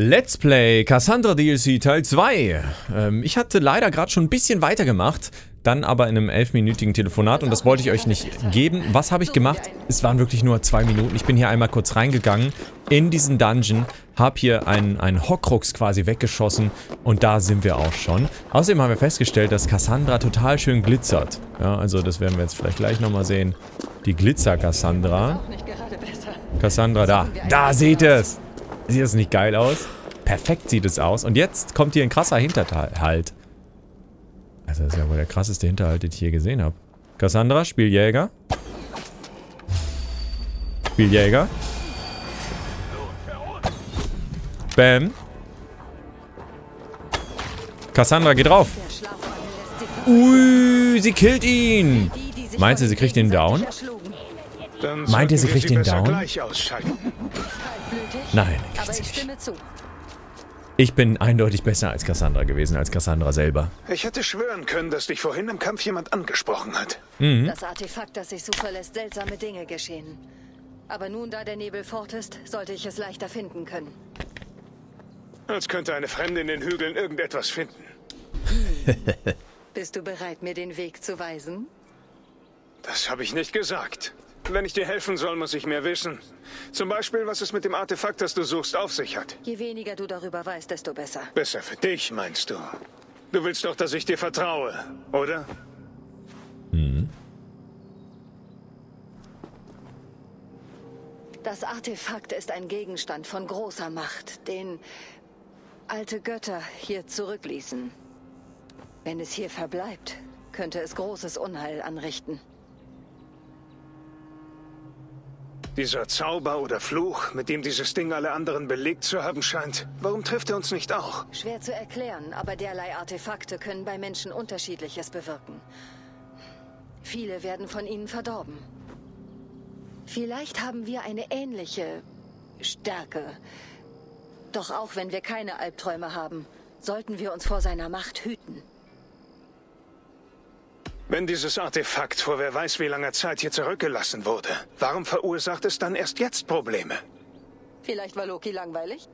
Let's Play Kassandra DLC Teil 2. Ich hatte leider gerade schon ein bisschen weitergemacht, dann aber in einem 11-minütigen Telefonat und das wollte ich euch nicht geben. Was habe ich gemacht? Es waren wirklich nur 2 Minuten. Ich bin hier einmal kurz reingegangen in diesen Dungeon, habe hier einen Horcrux quasi weggeschossen und da sind wir auch schon. Außerdem haben wir festgestellt, dass Kassandra total schön glitzert. Ja, also das werden wir jetzt vielleicht gleich nochmal sehen. Die Glitzer-Kassandra. Kassandra, da. Da seht ihr es! Sieht das nicht geil aus? Perfekt sieht es aus. Und jetzt kommt hier ein krasser Hinterhalt. Also das ist ja wohl der krasseste Hinterhalt, den ich je gesehen habe. Kassandra, Spieljäger. Spieljäger. Bam. Kassandra, geh drauf. Ui, sie killt ihn. Meint ihr, sie kriegt ihn down? Meint ihr, sie kriegt ihn down? Nein, kriegt sie nicht. Ich bin eindeutig besser als Kassandra gewesen, als Kassandra selber. Ich hätte schwören können, dass dich vorhin im Kampf jemand angesprochen hat. Mhm. Das Artefakt, das ich suche, lässt seltsame Dinge geschehen. Aber nun, da der Nebel fort ist, sollte ich es leichter finden können. Als könnte eine Fremde in den Hügeln irgendetwas finden. Bist du bereit, mir den Weg zu weisen? Das habe ich nicht gesagt. Wenn ich dir helfen soll, muss ich mehr wissen. Zum Beispiel, was es mit dem Artefakt, das du suchst, auf sich hat. Je weniger du darüber weißt, desto besser. Besser für dich, meinst du? Du willst doch, dass ich dir vertraue, oder? Mhm. Das Artefakt ist ein Gegenstand von großer Macht, den alte Götter hier zurückließen. Wenn es hier verbleibt, könnte es großes Unheil anrichten. Dieser Zauber oder Fluch, mit dem dieses Ding alle anderen belegt zu haben scheint, warum trifft er uns nicht auch? Schwer zu erklären, aber derlei Artefakte können bei Menschen Unterschiedliches bewirken. Viele werden von ihnen verdorben. Vielleicht haben wir eine ähnliche Stärke. Doch auch wenn wir keine Albträume haben, sollten wir uns vor seiner Macht hüten. Wenn dieses Artefakt vor wer weiß wie langer Zeit hier zurückgelassen wurde, warum verursacht es dann erst jetzt Probleme? Vielleicht war Loki langweilig?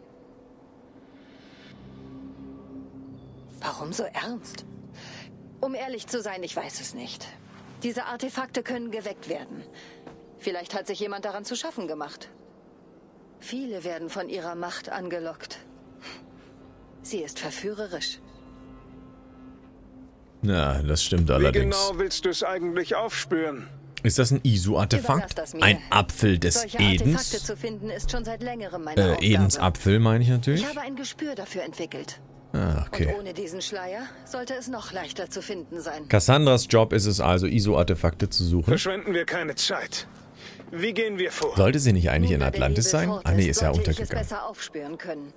Warum so ernst? Um ehrlich zu sein, ich weiß es nicht. Diese Artefakte können geweckt werden. Vielleicht hat sich jemand daran zu schaffen gemacht. Viele werden von ihrer Macht angelockt. Sie ist verführerisch. Na, ja, das stimmt allerdings. Wie genau willst du es eigentlich aufspüren? Ist das ein Isu-Artefakt? Ein Apfel des Edens? Solche Artefakte zu finden ist schon seit längerem meine Aufgabe. Edensapfel meine ich natürlich. Ich habe ein Gespür dafür entwickelt. Ah, okay. Und ohne diesen Schleier sollte es noch leichter zu finden sein. Kassandras Job ist es also, Isu-Artefakte zu suchen. Verschwenden wir keine Zeit. Wie gehen wir vor? Sollte sie nicht eigentlich in Atlantis sein? Ah nee, ist ja untergegangen. Ich es besser aufspüren können.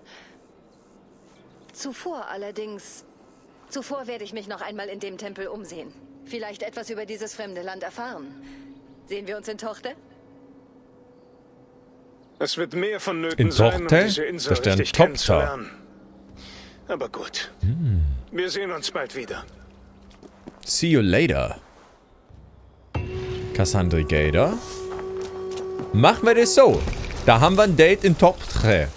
Zuvor werde ich mich noch einmal in dem Tempel umsehen. Vielleicht etwas über dieses fremde Land erfahren. Sehen wir uns in Tochte? Es wird mehr vonnöten sein, um diese Insel richtig kennenzulernen. Aber gut. Hm. Wir sehen uns bald wieder. See you later. Cassandra Gator. Machen wir das so. Da haben wir ein Date in Tochte.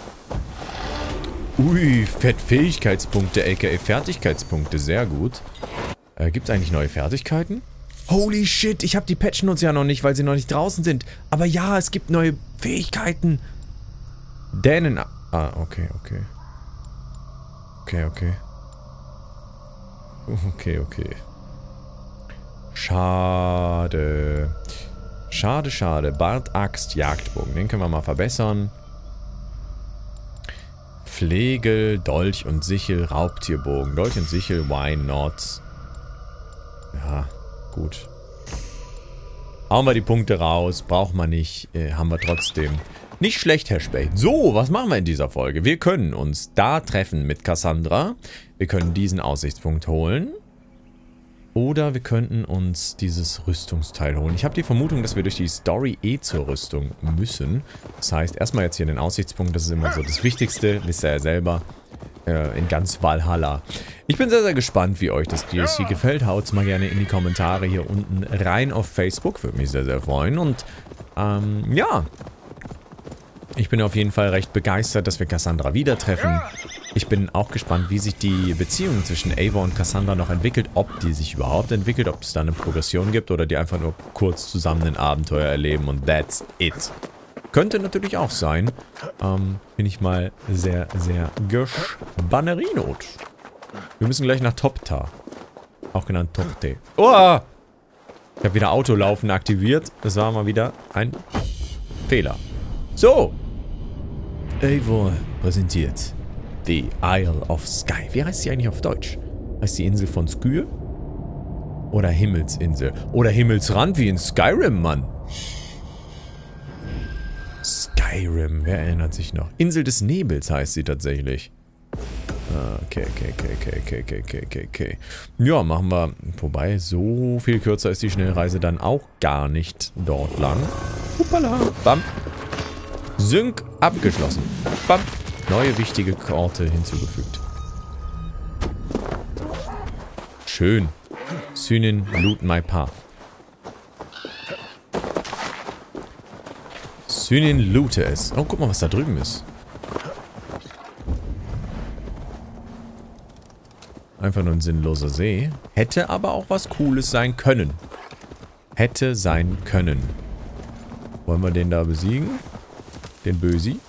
Ui, Fähigkeitspunkte, aka Fertigkeitspunkte, sehr gut. Gibt's eigentlich neue Fertigkeiten? Holy shit, ich habe die Patchnotes ja noch nicht, weil sie noch nicht draußen sind. Aber ja, es gibt neue Fähigkeiten. Dänen... Ah, okay, okay. Okay. Schade. Schade. Bart, Axt, Jagdbogen. Den können wir mal verbessern. Pflegel, Dolch und Sichel, Raubtierbogen. Dolch und Sichel, why not? Ja, gut. Hauen wir die Punkte raus. Braucht man nicht. Haben wir trotzdem. Nicht schlecht, Herr Spät. So, was machen wir in dieser Folge? Wir können uns da treffen mit Kassandra. Wir können diesen Aussichtspunkt holen. Oder wir könnten uns dieses Rüstungsteil holen. Ich habe die Vermutung, dass wir durch die Story zur Rüstung müssen. Das heißt, erstmal jetzt hier den Aussichtspunkt. Das ist immer so das Wichtigste. Wisst ihr ja selber. In ganz Valhalla. Ich bin sehr, sehr gespannt, wie euch das DLC gefällt. Haut's mal gerne in die Kommentare hier unten rein auf Facebook. Würde mich sehr, sehr freuen. Und ja... Ich bin auf jeden Fall recht begeistert, dass wir Kassandra wieder treffen. Ich bin auch gespannt, wie sich die Beziehung zwischen Eivor und Kassandra noch entwickelt, ob die sich überhaupt entwickelt, ob es da eine Progression gibt oder die einfach nur kurz zusammen ein Abenteuer erleben und that's it. Könnte natürlich auch sein. Bin ich mal sehr, sehr gespannt. Wir müssen gleich nach Topta. Auch genannt Tochte. Oh! Ich habe wieder Autolaufen aktiviert. Das war mal wieder ein Fehler. So! Eivor präsentiert The Isle of Sky. Wie heißt sie eigentlich auf Deutsch? Heißt die Insel von Skyr? Oder Himmelsinsel? Oder Himmelsrand wie in Skyrim, Mann! Skyrim, wer erinnert sich noch? Insel des Nebels heißt sie tatsächlich. Okay. Ja, machen wir. Wobei, so viel kürzer ist die Schnellreise dann auch gar nicht dort lang. Hoppala. Bam. Sync abgeschlossen. Bam. Neue wichtige Orte hinzugefügt. Schön. Synin, loot my path. Synin, loote es. Oh, guck mal, was da drüben ist. Einfach nur ein sinnloser See. Hätte aber auch was Cooles sein können. Hätte sein können. Wollen wir den da besiegen? Den Bösi?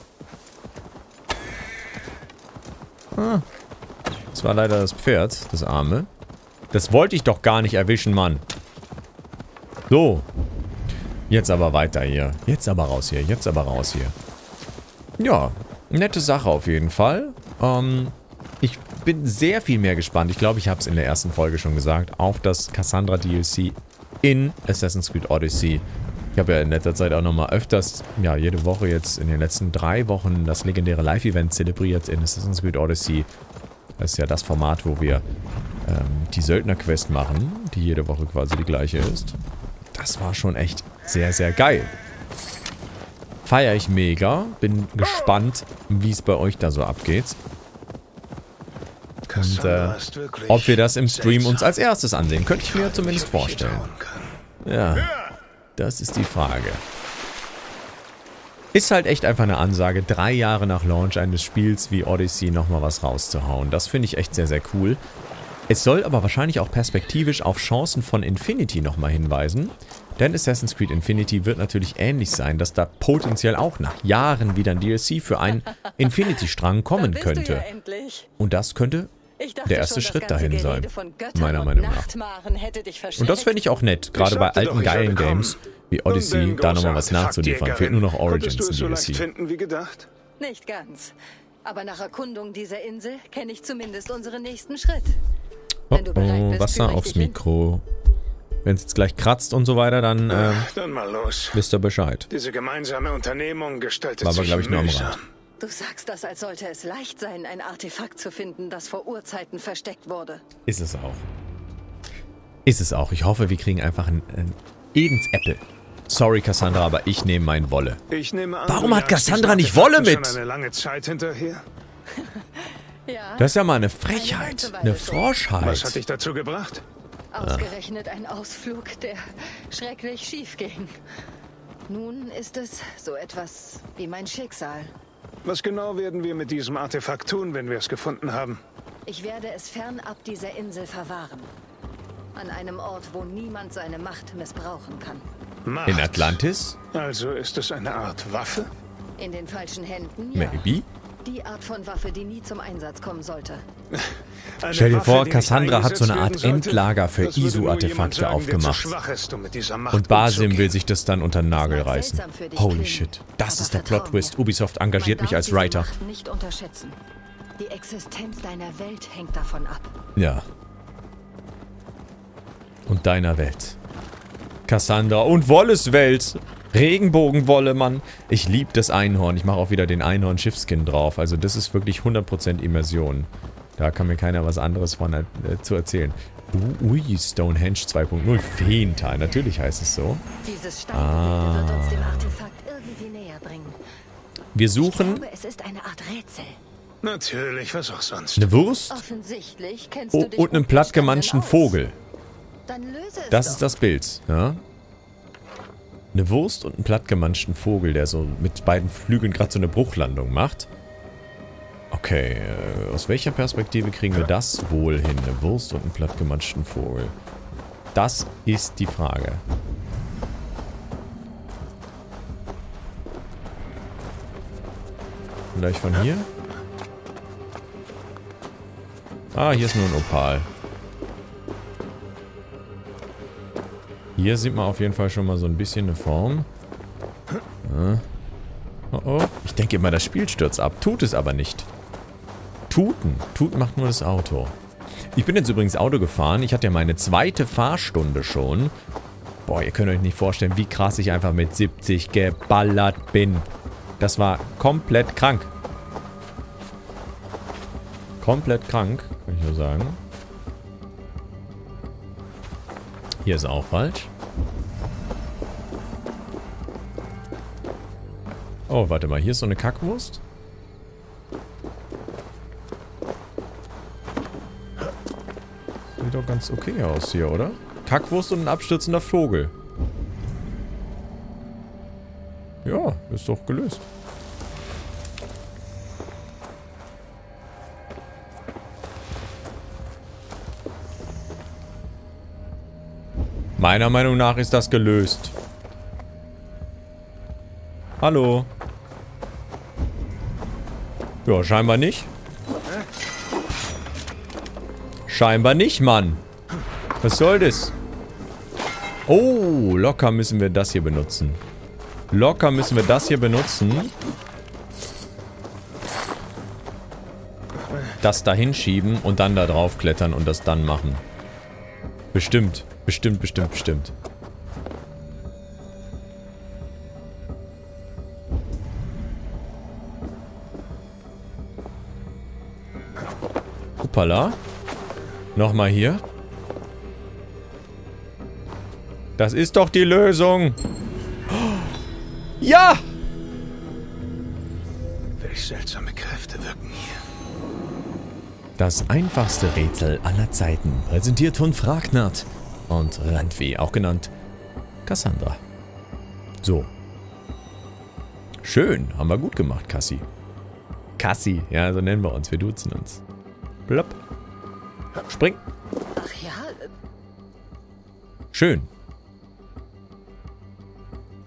Ah. Das war leider das Pferd, das arme. Das wollte ich doch gar nicht erwischen, Mann. So. Jetzt aber weiter hier. Jetzt aber raus hier. Jetzt aber raus hier. Ja. Nette Sache auf jeden Fall. Ich bin sehr viel mehr gespannt, ich glaube, ich habe es in der ersten Folge schon gesagt, auf das Kassandra DLC in Assassin's Creed Odyssey. Ich habe ja in letzter Zeit auch nochmal öfters, ja jede Woche jetzt in den letzten 3 Wochen das legendäre Live-Event zelebriert in Assassin's Creed Odyssey. Das ist ja das Format, wo wir die Söldner-Quest machen, die jede Woche quasi die gleiche ist. Das war schon echt sehr, sehr geil. Feiere ich mega, bin gespannt, wie es bei euch da so abgeht. Und ob wir das im Stream uns als erstes ansehen, könnte ich mir zumindest vorstellen. Ja, das ist die Frage. Ist halt echt einfach eine Ansage, 3 Jahre nach Launch eines Spiels wie Odyssey nochmal was rauszuhauen. Das finde ich echt sehr, sehr cool. Es soll aber wahrscheinlich auch perspektivisch auf Chancen von Infinity nochmal hinweisen. Denn Assassin's Creed Infinity wird natürlich ähnlich sein, dass da potenziell auch nach Jahren wieder ein DLC für einen Infinity-Strang kommen könnte. Ja, und das könnte der erste Schritt dahin sein, meiner Meinung nach. Und das fände ich auch nett, gerade bei alten geilen Games wie Odyssey da nochmal was nachzuliefern. Fehlt nur noch Origins in DLC. Nicht ganz. Aber nach Erkundung dieser Insel kenne ich zumindest unseren nächsten Schritt. Wenn du bereit bist, Wasser aufs Mikro. Wenn es jetzt gleich kratzt und so weiter, dann, dann mal los. Wisst ihr Bescheid. Diese gemeinsame Unternehmung gestaltet sich mühsam. Du sagst das, als sollte es leicht sein, ein Artefakt zu finden, das vor Urzeiten versteckt wurde. Ist es auch. Ist es auch. Ich hoffe, wir kriegen einfach einen Edensäppel. Sorry, Kassandra, aber ich nehme mein Wolle. Ich nehme an, warum hat Kassandra nicht Wolle mit? Schon eine lange Zeit hinterher? Ja, das ist ja mal eine Frechheit. Eine Froschheit. Was hat dich dazu gebracht? Ausgerechnet ein Ausflug, der schrecklich schief ging. Nun ist es so etwas wie mein Schicksal. Was genau werden wir mit diesem Artefakt tun, wenn wir es gefunden haben? Ich werde es fernab dieser Insel verwahren. An einem Ort, wo niemand seine Macht missbrauchen kann. Macht? In Atlantis? Also ist es eine Art Waffe? In den falschen Händen, ja. Maybe? Die Art von Waffe, die nie zum Einsatz kommen sollte. Stell dir vor, Kassandra hat so eine Art Endlager für Isu-Artefakte aufgemacht. Und Basim will sich das dann unter den Nagel reißen. Holy shit. Das ist der Plot-Twist. Ubisoft engagiert mich als Writer. Nicht unterschätzen. Die Existenz deiner Welt hängt davon ab. Ja. Und deiner Welt. Kassandra und Wolles Welt. Regenbogenwolle, Mann. Ich liebe das Einhorn. Ich mache auch wieder den Einhorn-Schiffskin drauf. Also das ist wirklich 100% Immersion. Da kann mir keiner was anderes von zu erzählen. Ui, Stonehenge 2.0. Feental. Natürlich heißt es so. Dieses Steingebilde wird uns dem Artefakt irgendwie näher bringen. Wir suchen... Ich glaube, es ist eine Art Rätsel. Natürlich, was auch sonst. Eine Wurst offensichtlich kennst du dich und einen plattgemanschten Vogel. Dann löse es doch. Das ist das Bild, ja. Eine Wurst und einen plattgemanschten Vogel, der so mit beiden Flügeln gerade so eine Bruchlandung macht. Okay, aus welcher Perspektive kriegen wir das wohl hin? Eine Wurst und einen plattgemanschten Vogel. Das ist die Frage. Vielleicht von hier? Ah, hier ist nur ein Opal. Hier sieht man auf jeden Fall schon mal so ein bisschen eine Form. Oh oh. Ich denke immer, das Spiel stürzt ab. Tut es aber nicht. Tuten. Tuten macht nur das Auto. Ich bin jetzt übrigens Auto gefahren. Ich hatte ja meine zweite Fahrstunde schon. Boah, ihr könnt euch nicht vorstellen, wie krass ich einfach mit 70 geballert bin. Das war komplett krank. Komplett krank, kann ich nur sagen. Hier ist auch falsch. Oh, warte mal, hier ist so eine Kackwurst. Sieht doch ganz okay aus hier, oder? Kackwurst und ein abstürzender Vogel. Ja, ist doch gelöst. Meiner Meinung nach ist das gelöst. Hallo. Ja, scheinbar nicht. Scheinbar nicht, Mann. Was soll das? Oh, locker müssen wir das hier benutzen. Locker müssen wir das hier benutzen. Das da hinschieben und dann da drauf klettern und das dann machen. Bestimmt. Bestimmt, bestimmt, bestimmt. Hoppala. Nochmal hier. Das ist doch die Lösung. Ja! Welch seltsame Kräfte wirken hier. Das einfachste Rätsel aller Zeiten. Präsentiert von FragNart. Und Randweh, auch genannt Kassandra. So. Schön, haben wir gut gemacht, Kassi. Kassi, ja, so nennen wir uns, wir duzen uns. Plopp. Spring. Ach ja. Schön.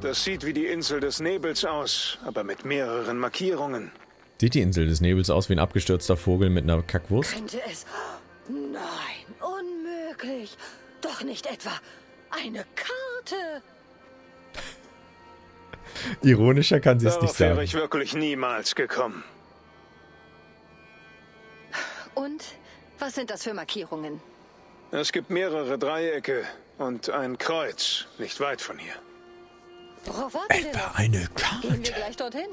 Das sieht wie die Insel des Nebels aus, aber mit mehreren Markierungen. Sieht die Insel des Nebels aus wie ein abgestürzter Vogel mit einer Kackwurst? Könnte es... Nein, unmöglich. Doch nicht etwa eine Karte. Ironischer kann sie es nicht sagen. Darauf wäre ich wirklich niemals gekommen. Und was sind das für Markierungen? Es gibt mehrere Dreiecke und ein Kreuz, nicht weit von hier. Worauf warten wir? Etwa eine Karte. Gehen wir gleich dorthin.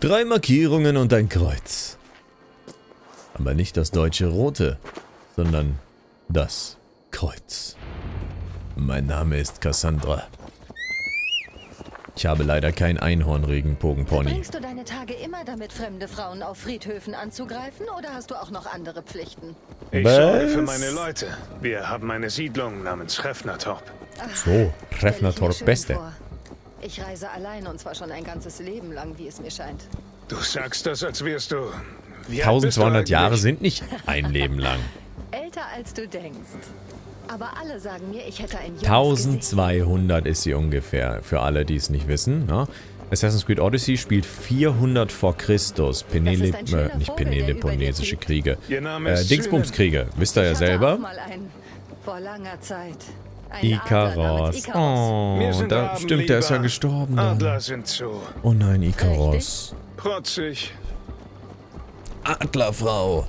3 Markierungen und ein Kreuz. Aber nicht das deutsche Rote, sondern das Kreuz. Mein Name ist Kassandra. Ich habe leider kein Einhornregenbogenpony. Verbringst du deine Tage immer damit, fremde Frauen auf Friedhöfen anzugreifen, oder hast du auch noch andere Pflichten? Ich sorge für meine Leute. Wir haben eine Siedlung namens Treffnertorp. So, Treffnertorp Beste. Ich reise allein und zwar schon ein ganzes Leben lang, wie es mir scheint. Du sagst das, als wärst du... 1200 Jahre sind nicht ein Leben lang. Älter als du denkst. Aber alle sagen mir, ich hätte ein Jungs 1200 gesehen. Ist sie ungefähr, für alle, die es nicht wissen. Ne? Assassin's Creed Odyssey spielt 400 vor Christus. Peloponnesische Kriege. Dingsbumskriege, wisst ihr ja selber. Vor langer Zeit. Ikaros. Oh, da stimmt, der ist ja gestorben. Adler sind zu. Oh nein, Ikaros. Protzig. Adlerfrau.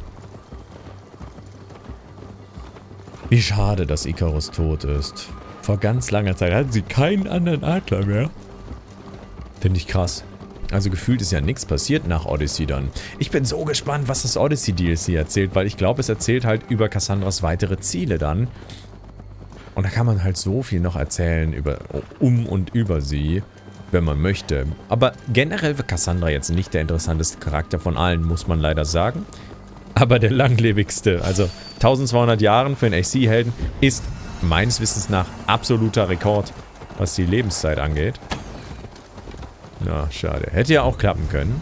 Wie schade, dass Ikaros tot ist. Vor ganz langer Zeit hatten sie keinen anderen Adler mehr. Finde ich krass. Also gefühlt ist ja nichts passiert nach Odyssey dann. Ich bin so gespannt, was das Odyssey-DLC erzählt, weil ich glaube, es erzählt halt über Kassandras weitere Ziele dann. Und da kann man halt so viel noch erzählen über über sie, wenn man möchte. Aber generell wird Kassandra jetzt nicht der interessanteste Charakter von allen, muss man leider sagen. Aber der langlebigste, also 1200 Jahren für einen AC-Helden, ist meines Wissens nach absoluter Rekord. was die Lebenszeit angeht. Na, schade. Hätte ja auch klappen können.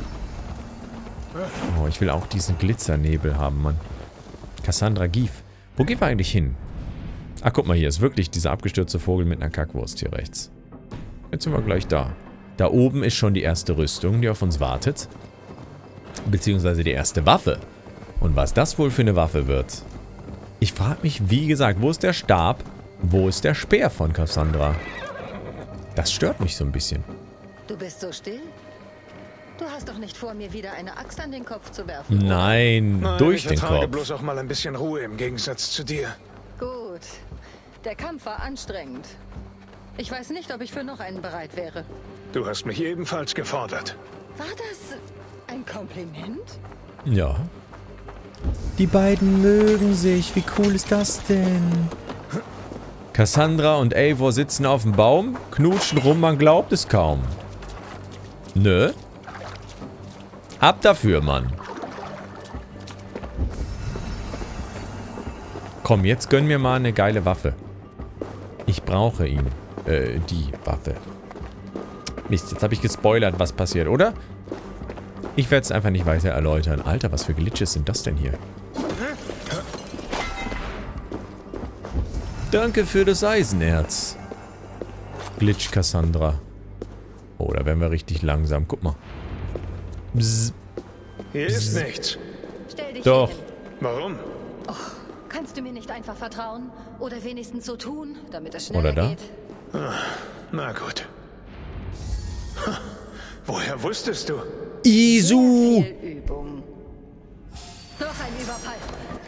Oh, ich will auch diesen Glitzernebel haben, Mann. Kassandra Gief. Wo gehen wir eigentlich hin? Ach, guck mal, hier ist wirklich dieser abgestürzte Vogel mit einer Kackwurst hier rechts. Jetzt sind wir gleich da. Da oben ist schon die erste Rüstung, die auf uns wartet. Beziehungsweise die erste Waffe. Und was das wohl für eine Waffe wird? Ich frage mich, wie gesagt, wo ist der Stab? Wo ist der Speer von Kassandra? Das stört mich so ein bisschen. Du bist so still? Du hast doch nicht vor, mir wieder eine Axt an den Kopf zu werfen. Nein, durch den Kopf. Ich vertrage bloß auch mal ein bisschen Ruhe im Gegensatz zu dir. Gut. Der Kampf war anstrengend. Ich weiß nicht, ob ich für noch einen bereit wäre. Du hast mich ebenfalls gefordert. War das ein Kompliment? Ja. Die beiden mögen sich. Wie cool ist das denn? Kassandra und Eivor sitzen auf dem Baum, knutschen rum, man glaubt es kaum. Nö. Ab dafür, Mann. Komm, jetzt gönn mir mal eine geile Waffe. Ich brauche ihn. Die Waffe. Mist, jetzt habe ich gespoilert, was passiert, oder? Ich werde es einfach nicht weiter erläutern. Alter, was für Glitches sind das denn hier? Danke für das Eisenerz. Glitch Kassandra. Oh, da werden wir richtig langsam. Guck mal. Bzz. Hier ist nichts. Stell dich doch hin. Warum? Oh, kannst du mir nicht einfach vertrauen? Oder wenigstens so tun, damit es schneller geht? Ach, na gut. Ha, woher wusstest du? Isu! Noch ein Überfall.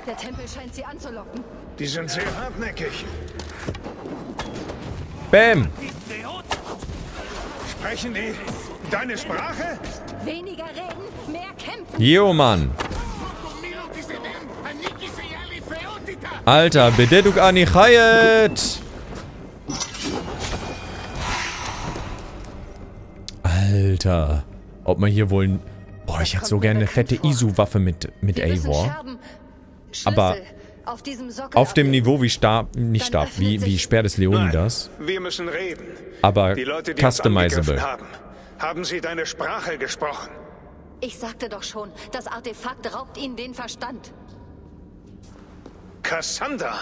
Der Tempel scheint sie anzulocken. Die sind sehr hartnäckig. Bäm! Sprechen die deine Sprache? Weniger reden, mehr kämpfen. Jo, Mann. Alter, Bededuk ani Chayet. Alter. Ob man hier wohl... Boah, ich hätte so gerne eine fette Isu-Waffe mit Eivor. Aber auf dem Niveau wie Stab... Nicht Stab, wie Speer des Leonidas. Wir müssen reden. Aber die Leute, die customizable. Haben sie deine Sprache gesprochen? Ich sagte doch schon, das Artefakt raubt ihnen den Verstand. Kassandra!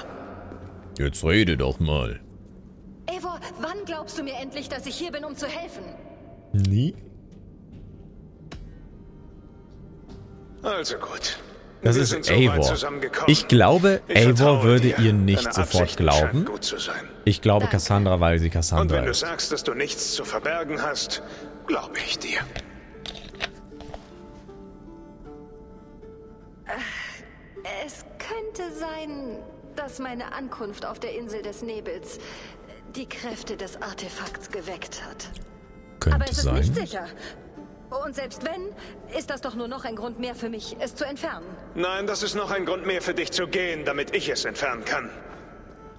Jetzt rede doch mal. Eivor, wann glaubst du mir endlich, dass ich hier bin, um zu helfen? Nie. Also gut. Das ist Eivor. Ich glaube, Eivor würde ihr nicht sofort glauben. Ich glaube Kassandra, weil sie Kassandra ist. Und wenn du sagst, dass du nichts zu verbergen hast, glaube ich dir. Es könnte sein, dass meine Ankunft auf der Insel des Nebels die Kräfte des Artefakts geweckt hat. Könnte sein. Aber es ist nicht sicher. Und selbst wenn, ist das doch nur noch ein Grund mehr für mich, es zu entfernen. Nein, das ist noch ein Grund mehr für dich zu gehen, damit ich es entfernen kann.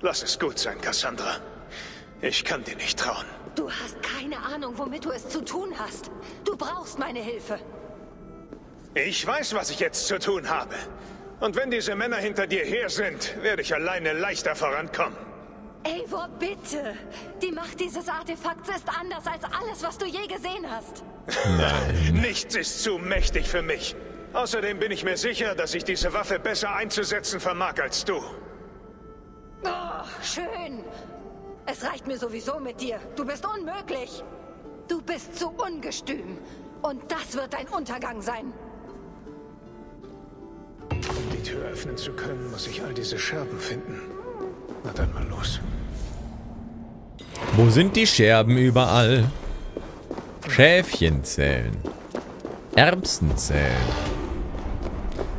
Lass es gut sein, Kassandra. Ich kann dir nicht trauen. Du hast keine Ahnung, womit du es zu tun hast. Du brauchst meine Hilfe. Ich weiß, was ich jetzt zu tun habe. Und wenn diese Männer hinter dir her sind, werde ich alleine leichter vorankommen. Eivor, bitte! Die Macht dieses Artefakts ist anders als alles, was du je gesehen hast. Nein. Nichts ist zu mächtig für mich. Außerdem bin ich mir sicher, dass ich diese Waffe besser einzusetzen vermag als du. Oh, schön. Es reicht mir sowieso mit dir. Du bist unmöglich. Du bist zu ungestüm. Und das wird dein Untergang sein. Um die Tür öffnen zu können, muss ich all diese Scherben finden. Na dann mal los. Wo sind die Scherben überall? Schäfchen zählen. Erbsen zählen.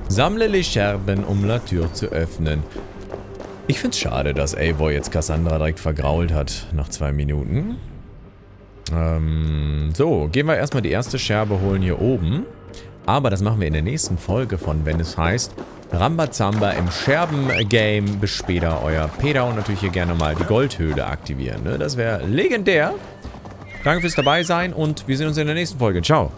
Sammle die Scherben, um la Tür zu öffnen. Ich find's schade, dass Eivor jetzt Kassandra direkt vergrault hat. Nach 2 Minuten. So, gehen wir erstmal die erste Scherbe holen hier oben. Aber das machen wir in der nächsten Folge von, wenn es heißt... Rambazamba im Scherben-Game. Bis später, euer Peter. Und natürlich hier gerne mal die Goldhöhle aktivieren. Ne? Das wäre legendär. Danke fürs Dabeisein und wir sehen uns in der nächsten Folge. Ciao.